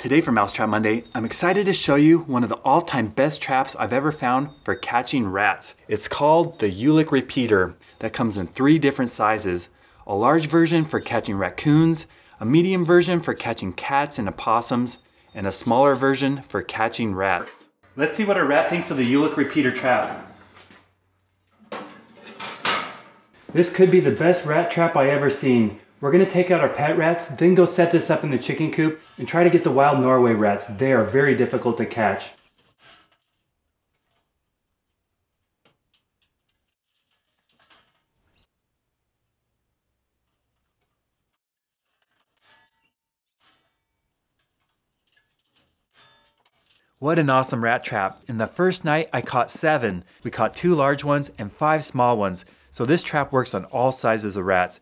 Today for Mousetrap Monday, I'm excited to show you one of the all-time best traps I've ever found for catching rats. It's called the Uhlik Repeater that comes in three different sizes. A large version for catching raccoons, a medium version for catching cats and opossums, and a smaller version for catching rats. Let's see what a rat thinks of the Uhlik Repeater trap. This could be the best rat trap I ever seen. We're gonna take out our pet rats, then go set this up in the chicken coop and try to get the wild Norway rats. They are very difficult to catch. What an awesome rat trap. In the first night, I caught 7. We caught 2 large ones and 5 small ones. So this trap works on all sizes of rats.